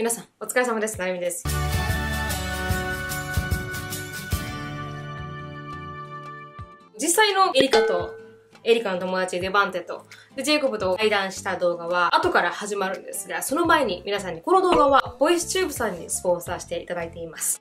皆さんお疲れ様です。なゆみです。実際のエリカとエリカの友達デバンテとジェイコブと対談した動画は後から始まるんですが、その前に皆さんにこの動画はボイスチューブさんにスポンサーしていただいています。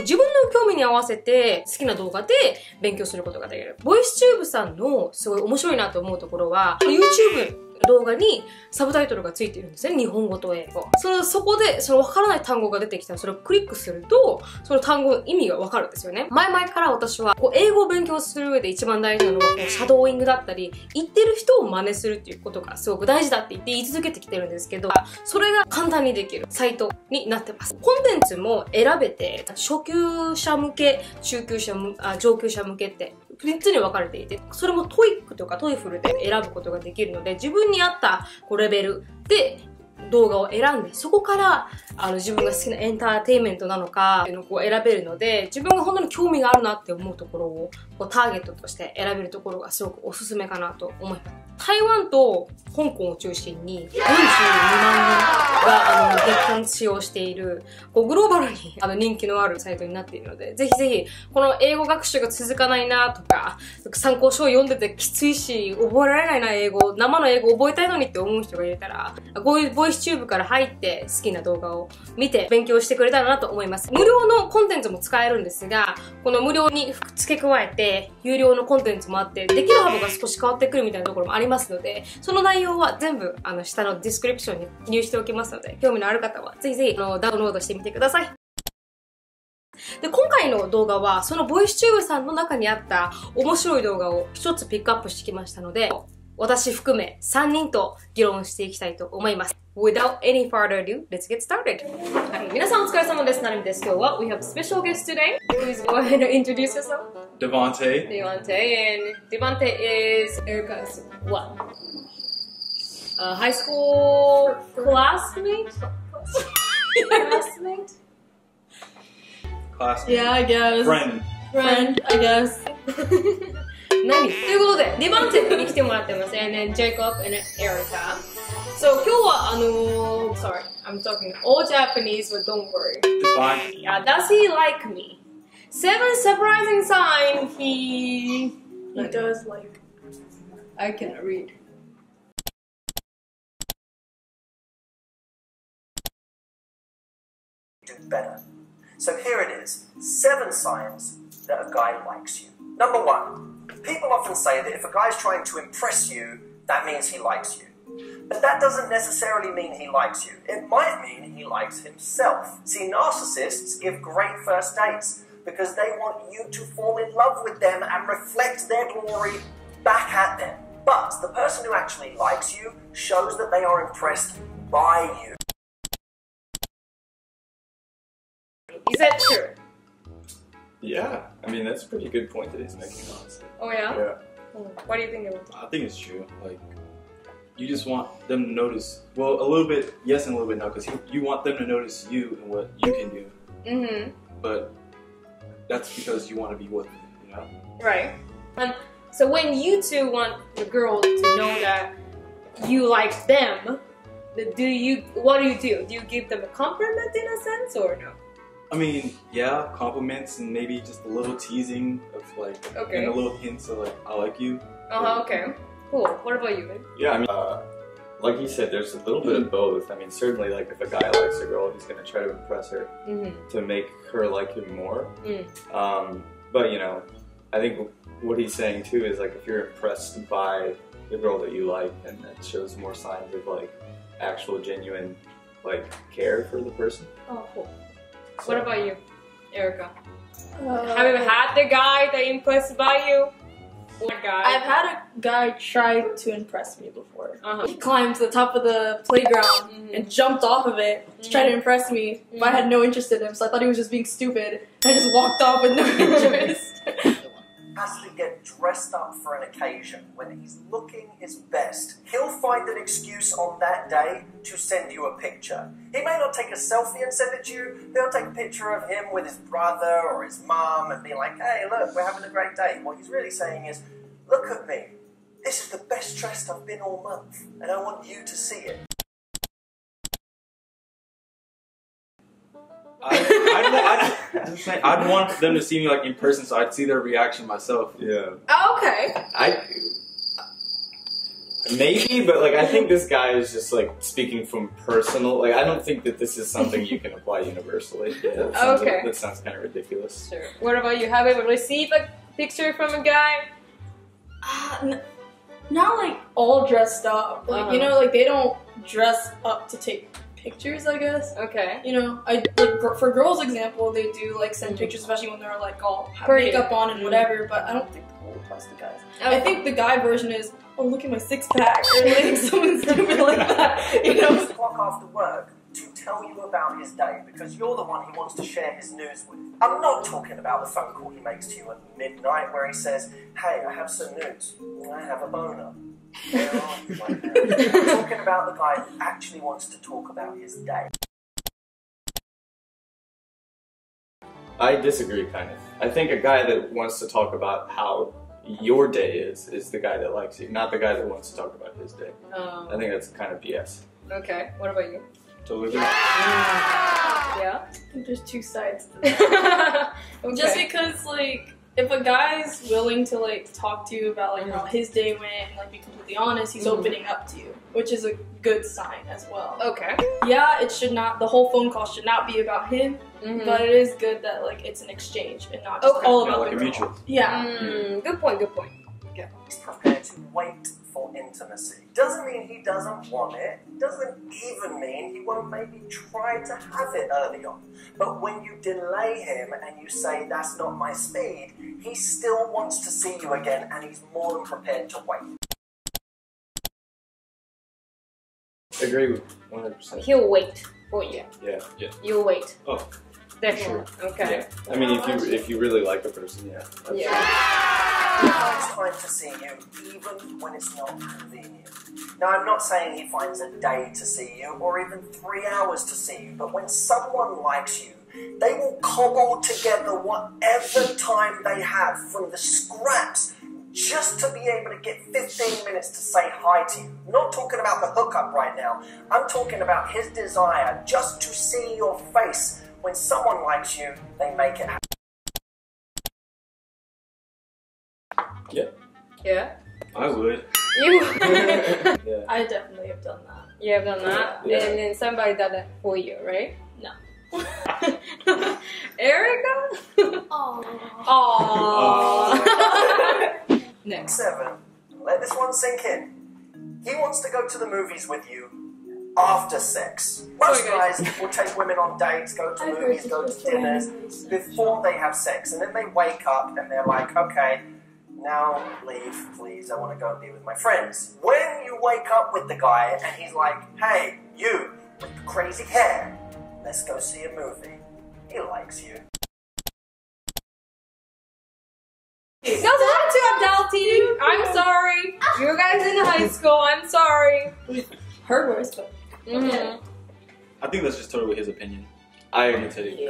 自分の興味に合わせて好きな動画で勉強することができる。ボイスチューブさんのすごい面白いなと思うところは YouTube動画にサブタイトルがついてるんですね。日本語と英語。そこで、わからない単語が出てきたら、それをクリックすると、その単語の意味がわかるんですよね。前々から私は、英語を勉強する上で一番大事なのは、シャドーイングだったり、言ってる人を真似するっていうことがすごく大事だって言い続けてきてるんですけど、それが簡単にできるサイトになってます。コンテンツも選べて、初級者向け、中級者向け、上級者向けって、3つに分かれていて、それもトイックとかトイフルで選ぶことができるので、自分に合ったレベルで動画を選んで、そこから自分が好きなエンターテインメントなのかのを選べるので、自分が本当に興味があるなって思うところをターゲットとして選べるところがすごくおすすめかなと思います。台湾と香港を中心に42万人が月間使用しているグローバルに人気のあるサイトになっているので、ぜひぜひこの英語学習が続かないなとか、参考書を読んでてきついし覚えられないな、英語生の英語覚えたいのにって思う人がいたら、こういうボイスチューブから入って好きな動画を見て勉強してくれたらなと思います。無料のコンテンツも使えるんですが、この無料に付け加えて有料のコンテンツもあって、できる幅が少し変わってくるみたいなところもありますので、その内容は全部下のディスクリプションに記入しておきますので、興味のある方はぜひぜひダウンロードしてみてください。で、今回の動画はそのボイスチューブさんの中にあった面白い動画を一つピックアップしてきましたので、私含め3人と議論していきたいと思います。Without any further ado, let's get started! はい、皆さんお疲れ様です。なるみです。今日は We have special guest today. Please go ahead and introduce yourself. Devante. And Devante is Erica's what? A high school classmate? Classmate? Classmate. Yeah, I guess. Friend, I guess. 何ということで、デバンテに来てもらってます。And then Jacob and Erica. So 今日はsorry, I'm talking all Japanese, but don't worry. Does he like me? 7 surprising signs he does like. I cannot read. Do better. So here it is. 7 signs that a guy likes you. Number 1.People often say that if a guy's trying to impress you, that means he likes you. But that doesn't necessarily mean he likes you. It might mean he likes himself. See, narcissists give great first dates because they want you to fall in love with them and reflect their glory back at them. But the person who actually likes you shows that they are impressed by you. Is that true?Yeah, I mean, that's a pretty good point that he's making, honestly. Oh, yeah? Yeah. What do you think about that? I think it's true. Like, you just want them to notice, well, a little bit yes and a little bit no, because you want them to notice you and what you can do. Mm-hmm. But that's because you want to be with them, you know? Right. And so when you two want the girl to know that you like them, what do you do? Do you give them a compliment in a sense or no?I mean, yeah, compliments and maybe just a little teasing of like, okay. And a little hint of like, I like you. Okay. Cool. What about you, man? Yeah, I mean, like you said, there's a little bit of both. I mean, certainly like if a guy likes a girl, he's going to try to impress her to make her like him more. But you know, I think what he's saying too is like if you're impressed by the girl that you like, then that shows more signs of like actual genuine like care for the person. Oh, cool.So. What about you, Erica? Have you had the guy that impressed by you? Or guy? I've had a guy try to impress me before. He climbed to the top of the playground and jumped off of it to try to impress me. But I had no interest in him, so I thought he was just being stupid. I just walked off with no interest. Has to get dressed up for an occasion when he's looking his best. He'll find an excuse on that day to send you a picture. He may not take a selfie and send it to you, they'll take a picture of him with his brother or his mom and be like, hey, look, we're having a great day. What he's really saying is, look at me. This is the best dressed I've been all month, and I want you to see it. Just saying, I'd want them to see me like in person, so I'd see their reaction myself. Yeah. Oh, okay. Maybe, but like I think this guy is just like speaking from personal. Like I don't think that this is something you can apply universally. Yeah, that sounds kind of ridiculous. Sure. What about you? Have you ever received a picture from a guy? Not like all dressed up. Like you know, like they don't dress up to take pictures, I guess. Okay. You know, for girls, example, they do like send pictures, especially when they're like all have makeup on and whatever. But I don't think that applies to guys. Okay. I think the guy version is, oh, look at my six-pack, or like something stupid like that, you know? Walk after work to tell you about his day, because you're the one he wants to share his news with. I'm not talking about the phone call he makes to you at midnight where he says, hey, I have some news, I have a boner. I'm talking about the guy who actually wants to talk about his day. I disagree, kind of. I think a guy that wants to talk about how your day is the guy that likes you, not the guy that wants to talk about his day. I think that's kind of BS. Okay, what about you? Totally. Yeah. I think there's two sides to that. Okay. Just because, like, if a guy's willing to like talk to you about like how his day went and like be completely honest, he's opening up to you, which is a good sign as well. Okay. Yeah, it should not. The whole phone call should not be about him. But it is good that like it's an exchange and not just all about like a mutual. Yeah. Good point. Good point. Yeah. He's prepared to wait for intimacy. Doesn't mean he doesn't want it. Doesn't even mean he won't maybe try to have it early on. But when you delay him and you say that's not my speed, he still wants to see you again, and he's more than prepared to wait. Agree with 100%. He'll wait for you. Yeah. Yeah. You'll wait. Oh. Definitely. Sure. Okay. Yeah. I mean, if you really like the person, yeah. Yeah. He finds time to see you, even when it's not convenient. Now, I'm not saying he finds a day to see you, or even 3 hours to see you, but when someone likes you, they will cobble together whatever time they have from the scraps just to be able to get 15 minutes to say hi to you. I'm not talking about the hookup right now. I'm talking about his desire just to see your face. When someone likes you, they make it happen. Yeah. Yeah? I would. You would? Yeah. I definitely have done that. You have done that? Yeah. And then somebody done that for you, right? No. Erica? Aww. Aww. Next. 7. Let this one sink in. He wants to go to the movies with you after sex. Most guys will take women on dates, go to movies, go to dinners before they have sex, and then they wake up and they're like, okay, now leave, please, I want to go and be with my friends. When you wake up with the guy and he's like, hey, you with crazy hair, let's go see a movie, he likes you. No, not to adulting. I'm sorry. You guys in high school, I'm sorry. Her words, but okay. I think that's just totally his opinion. I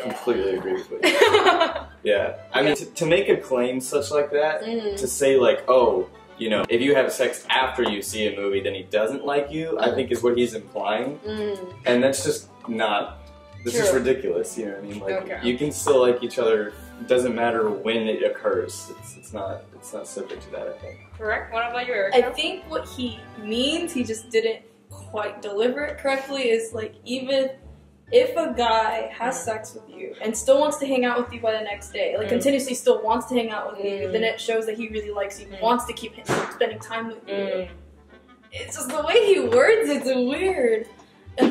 completely agree with what you said. Yeah, I mean, to make a claim such like that, to say like, oh, you know, if you have sex after you see a movie, then he doesn't like you, I think is what he's implying, and that's just not. This is ridiculous. You know what I mean? Like, you can still like each other. It doesn't matter when it occurs. It's not subject to that. I think. Correct. What about you, Erica? I think what he means, he just didn't quite deliver it correctly, is like, even if a guy has sex with you and still wants to hang out with you by the next day, like continuously still wants to hang out with you, then it shows that he really likes you, wants to keep spending time with you. It's just the way he words it's weird.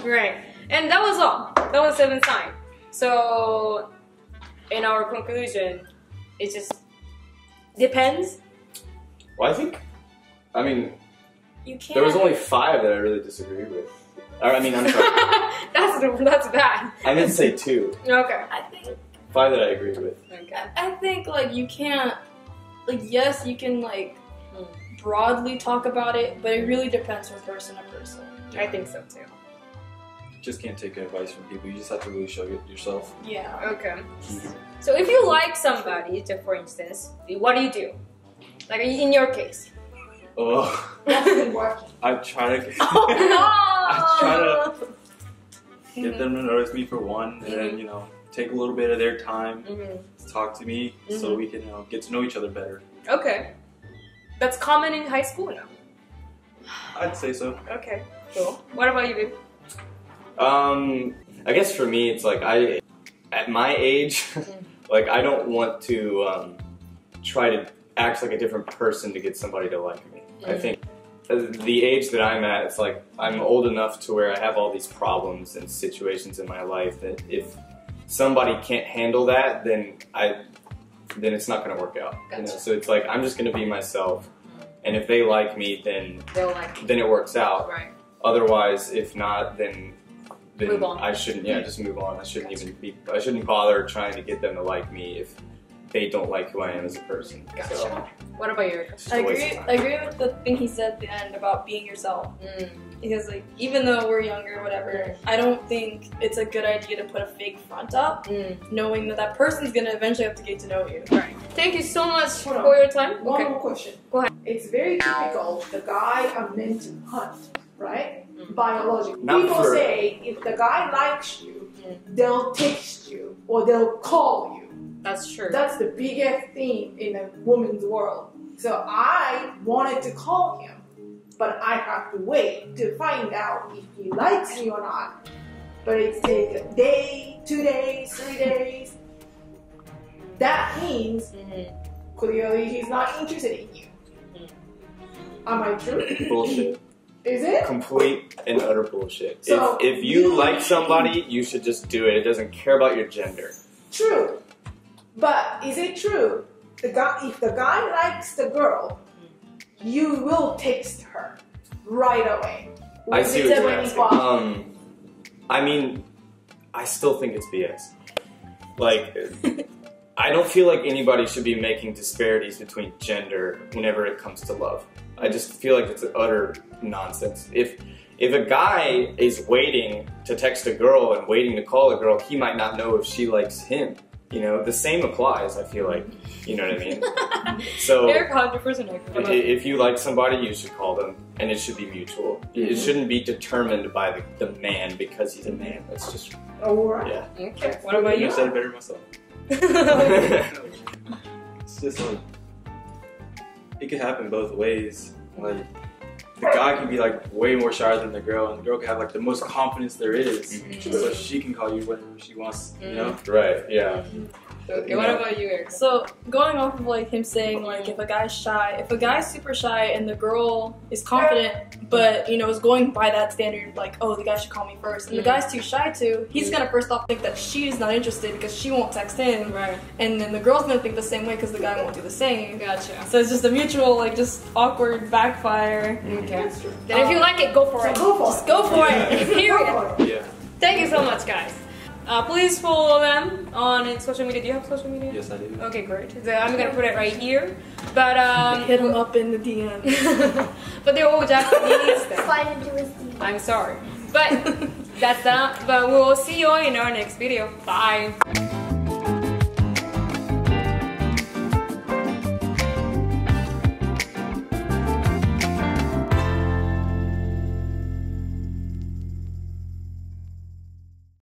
Right. And that was all. That was 7 signs. So in our conclusion, it just depends. Well, I think, I mean, you can't. There was only 5 that I really disagreed with. Or, I mean, I'm sorry. that's bad. I meant to say 2. Okay. I think 5 that I agreed with. Okay. I think like you can't, like, yes, you can like broadly talk about it, but it really depends from person to person. Yeah. I think so too. Just can't take advice from people. You just have to really show it yourself. Yeah. Okay. So if you like somebody, for instance, what do you do? Like in your case. Oh. I try to get them to notice me for one, and then, you know, take a little bit of their time to talk to me so we can get to know each other better. Okay. That's common in high school now? I'd say so. Okay, cool. What about you, babe? I guess for me, it's like at my age, like I don't want to try to act like a different person to get somebody to like me. I think the age that I'm at, it's like I'm old enough to where I have all these problems and situations in my life that if somebody can't handle that, then it's not going to work out. Gotcha. You know? So it's like I'm just going to be myself, and if they like me, then they'll like me. Then it works out. Right. Otherwise, if not, then I shouldn't. Yeah, just move on. I shouldn't even be. I shouldn't bother trying to get them to like me if they don't like who I am as a person. Gotcha. So, what about you? I agree with the thing he said at the end about being yourself. Because like even though we're younger, whatever, I don't think it's a good idea to put a fake front up, knowing that that person's gonna eventually have to get to know you. Right. Thank you so much for your time. One more question. Go ahead. It's very typical. The guy are meant to hunt, right? Biologically, people say if the guy likes you, they'll text you or they'll call you. That's true. That's the biggest thing in a woman's world. So I wanted to call him, but I have to wait to find out if he likes me or not. But it's taken a day, 2 days, 3 days. That means clearly he's not interested in you. Am I true? Bullshit. Is it? Complete and utter bullshit. So if you like somebody, you should just do it. It doesn't care about your gender. True. But is it true? The guy, if the guy likes the girl, you will text her right away. I see what you're asking. I mean, I still think it's BS. Like, I don't feel like anybody should be making disparities between gender whenever it comes to love. I just feel like it's utter nonsense. If a guy is waiting to text a girl and waiting to call a girl, he might not know if she likes him. You know, the same applies, I feel like. You know what I mean? So, if you like somebody, you should call them, and it should be mutual. It shouldn't be determined by the man because he's a man. It's just. Oh, right. Yeah. Okay. What about you? I said it better myself. It's just like. It could happen both ways. Like, the guy can be like way more shy than the girl, and the girl can have like the most confidence there is, so she can call you whenever she wants, you know? Right, yeah. Okay, what about you, Erica? So, going off of like him saying like if a guy's super shy and the girl is confident, but you know, is going by that standard like, oh, the guy should call me first, and the guy's too shy to, he's gonna first off think that she's not interested because she won't text him, right? And then the girl's gonna think the same way because the guy won't do the same. Gotcha. So it's just a mutual like just awkward backfire. Okay. Then if you like it, go for it. Just go for it. Period. Yeah. Thank you so much, guys. Please follow them on social media. Do you have social media? Yes, I do. Okay, great. So I'm gonna put it right here. But hit them up in the DM. But they're all Japanese. I'm sorry, but that's that. But we'll see you all in our next video. Bye.